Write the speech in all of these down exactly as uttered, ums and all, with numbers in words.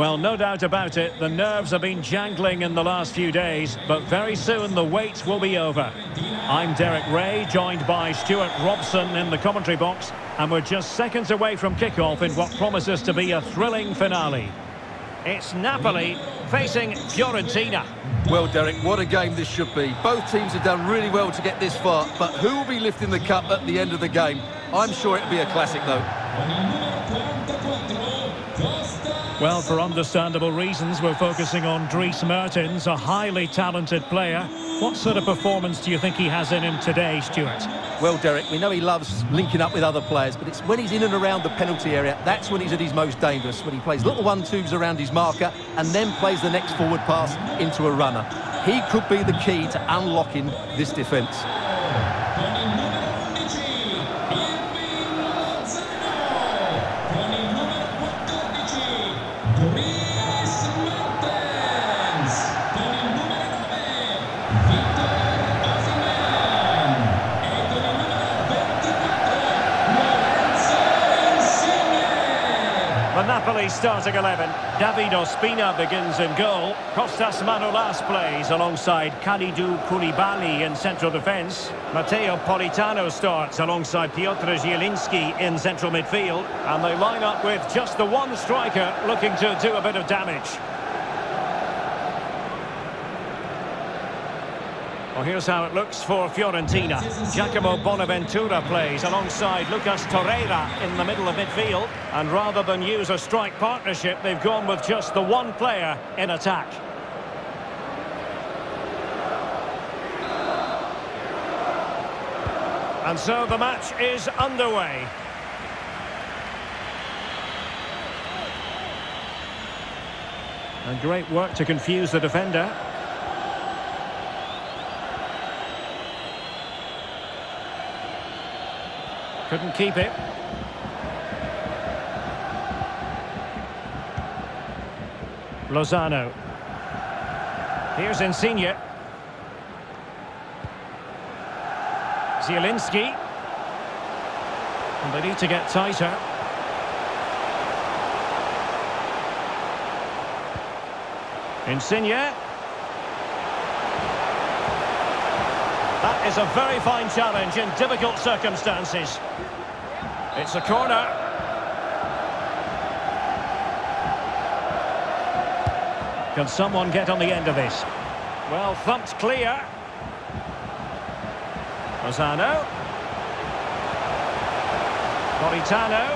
Well, no doubt about it, the nerves have been jangling in the last few days, but very soon the wait will be over. I'm Derek Ray, joined by Stuart Robson in the commentary box, and we're just seconds away from kickoff in what promises to be a thrilling finale. It's Napoli facing Fiorentina. Well, Derek, what a game this should be. Both teams have done really well to get this far, but who will be lifting the cup at the end of the game? I'm sure it'll be a classic, though. Well, for understandable reasons, we're focusing on Dries Mertens, a highly talented player. What sort of performance do you think he has in him today, Stuart? Well, Derek, we know he loves linking up with other players, but it's when he's in and around the penalty area, that's when he's at his most dangerous, when he plays little one-twos around his marker and then plays the next forward pass into a runner. He could be the key to unlocking this defence. Napoli's starting eleven. David Ospina begins in goal. Kostas Manolas plays alongside Kalidou Koulibaly in central defence. Matteo Politano starts alongside Piotr Zielinski in central midfield. And they line up with just the one striker looking to do a bit of damage. Well, here's how it looks for Fiorentina. Giacomo Bonaventura plays alongside Lucas Torreira in the middle of midfield. And rather than use a strike partnership, they've gone with just the one player in attack. And so the match is underway. And great work to confuse the defender. Couldn't keep it. Lozano. Here's Insigne. Zielinski. And they need to get tighter. Insigne. That is a very fine challenge in difficult circumstances. It's a corner. Can someone get on the end of this? Well, thumped clear. Lozano. Politano.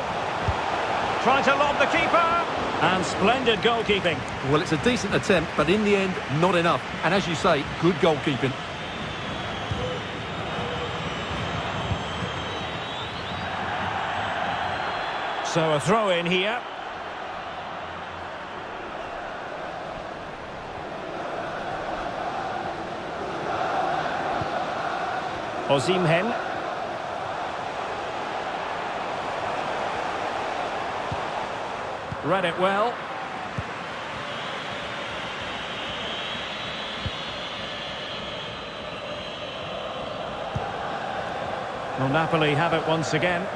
Trying to lob the keeper. And splendid goalkeeping. Well, it's a decent attempt, but in the end, not enough. And as you say, good goalkeeping. So a throw in here. Osimhen. Read it well. Well, Napoli have it once again.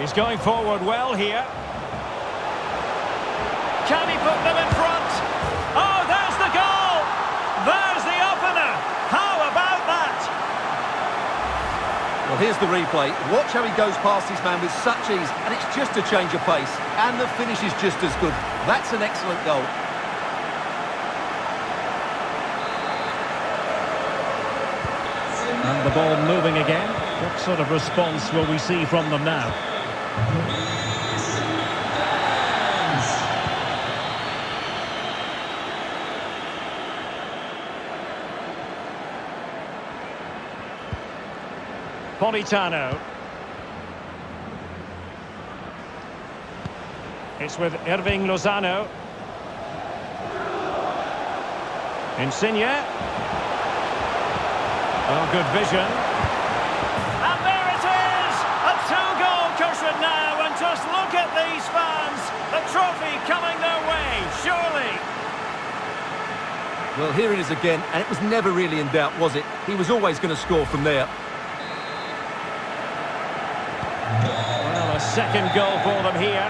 He's going forward well here. Can he put them in front? Oh, there's the goal! There's the opener! How about that? Well, here's the replay. Watch how he goes past his man with such ease, and it's just a change of pace. And the finish is just as good. That's an excellent goal. And the ball moving again. What sort of response will we see from them now? Politano. It's with Hirving Lozano. Insigne. Oh, good vision. And there it is! A two-goal cushion now, and just look at these fans! The trophy coming their way, surely! Well, here it is again, and it was never really in doubt, was it? He was always going to score from there. Well, a second goal for them here.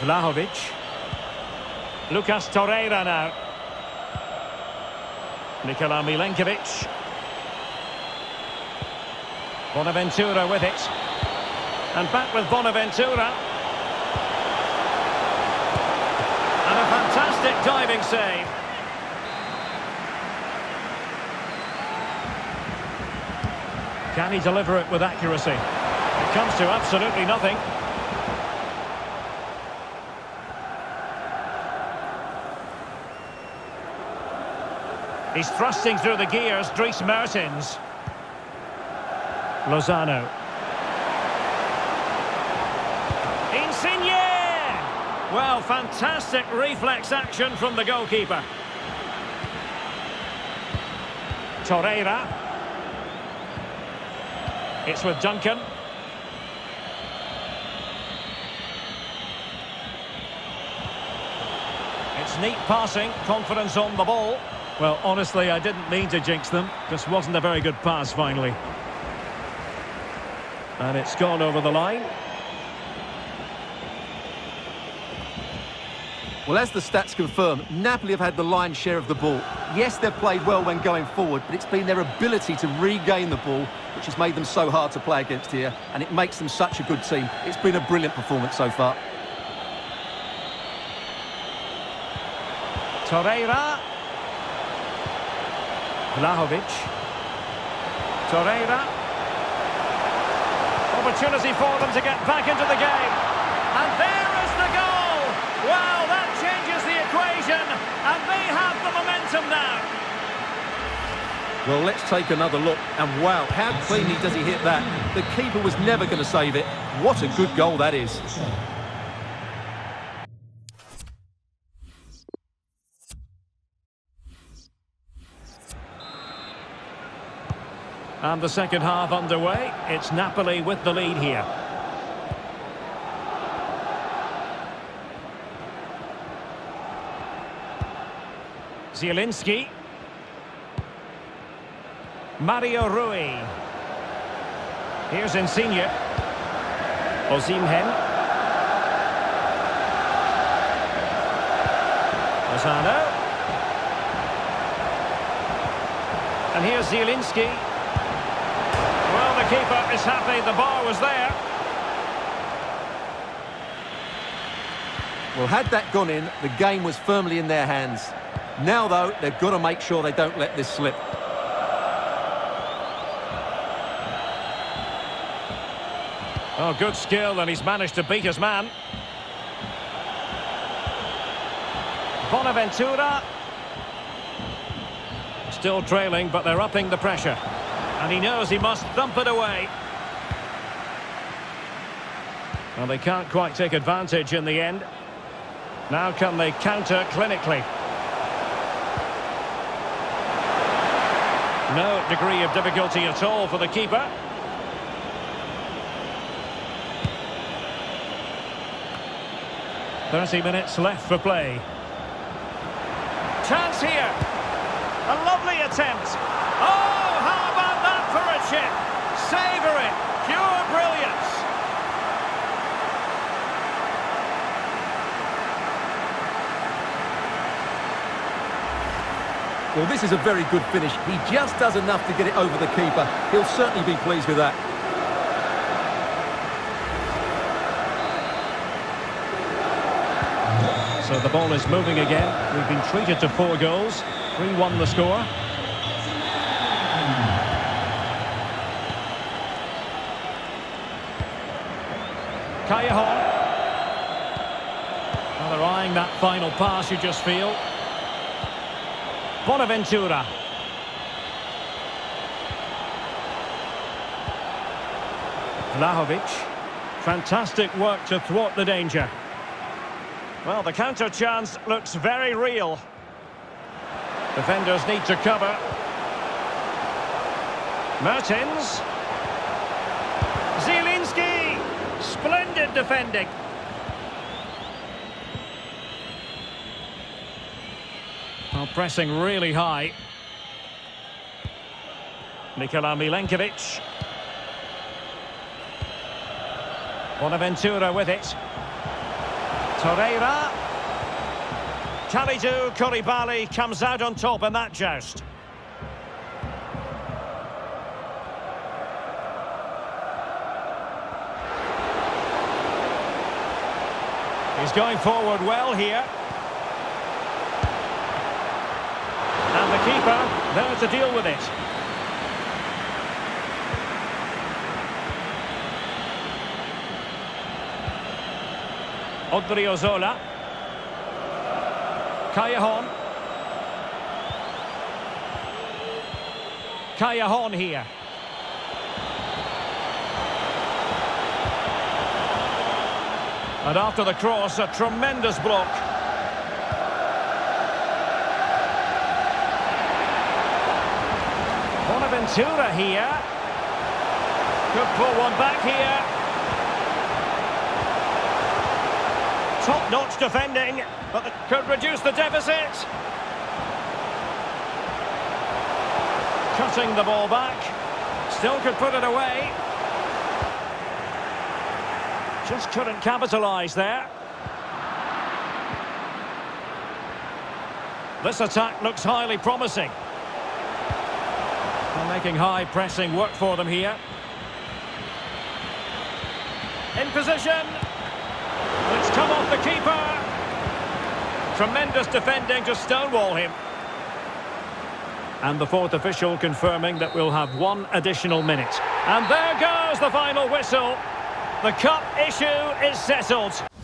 Vlahovic. Lucas Torreira now. Nikola Milenkovic. Bonaventura with it. And back with Bonaventura. And a fantastic diving save. Can he deliver it with accuracy? It comes to absolutely nothing. He's thrusting through the gears, Dries Mertens. Lozano. Insigne! Well, fantastic reflex action from the goalkeeper. Torreira. It's with Duncan. It's neat passing, confidence on the ball. Well, honestly, I didn't mean to jinx them. Just wasn't a very good pass, finally. And it's gone over the line. Well, as the stats confirm, Napoli have had the lion's share of the ball. Yes, they've played well when going forward, but it's been their ability to regain the ball which has made them so hard to play against here, and it makes them such a good team. It's been a brilliant performance so far. Torreira. Vlahovic. Torreira. Opportunity for them to get back into the game. And there is the goal! Wow, that changes the equation. And they have the momentum now. Well, let's take another look. And wow, how cleanly does he hit that? The keeper was never going to save it. What a good goal that is. And the second half underway. It's Napoli with the lead here. Zielinski. Mario Rui. Here's Insigne. Osimhen. Lozano. And here's Zielinski. Keeper is happy, the bar was there. Well, had that gone in, the game was firmly in their hands. Now, though, they've got to make sure they don't let this slip. Oh, good skill, and he's managed to beat his man. Bonaventura. Still trailing, but they're upping the pressure. And he knows he must thump it away. Well, they can't quite take advantage in the end. Now can they counter clinically? No degree of difficulty at all for the keeper. thirty minutes left for play. Chance here. A lovely attempt. Oh! Chip. Savor it. Pure brilliance. Well, this is a very good finish. He just does enough to get it over the keeper. He'll certainly be pleased with that. So the ball is moving again. We've been treated to four goals. three one the score. Callejon. Well, they're eyeing that final pass, you just feel. Bonaventura. Vlahovic. Fantastic work to thwart the danger. Well, the counter chance looks very real. Defenders need to cover. Mertens. Zielinski. Splendid defending. Well, pressing really high. Nikola Milenkovic. Bonaventura with it. Torreira. Kalidou Koulibaly comes out on top in that joust. He's going forward well here. And the keeper there to deal with it. Odriozola. Callejon. Callejon here. And after the cross, a tremendous block. Bonaventura here. Could pull one back here. Top-notch defending, but that could reduce the deficit. Cutting the ball back. Still could put it away. Just couldn't capitalise there. This attack looks highly promising. They're making high pressing work for them here. In position. It's come off the keeper. Tremendous defending to stonewall him. And the fourth official confirming that we'll have one additional minute. And there goes the final whistle. The cup issue is settled.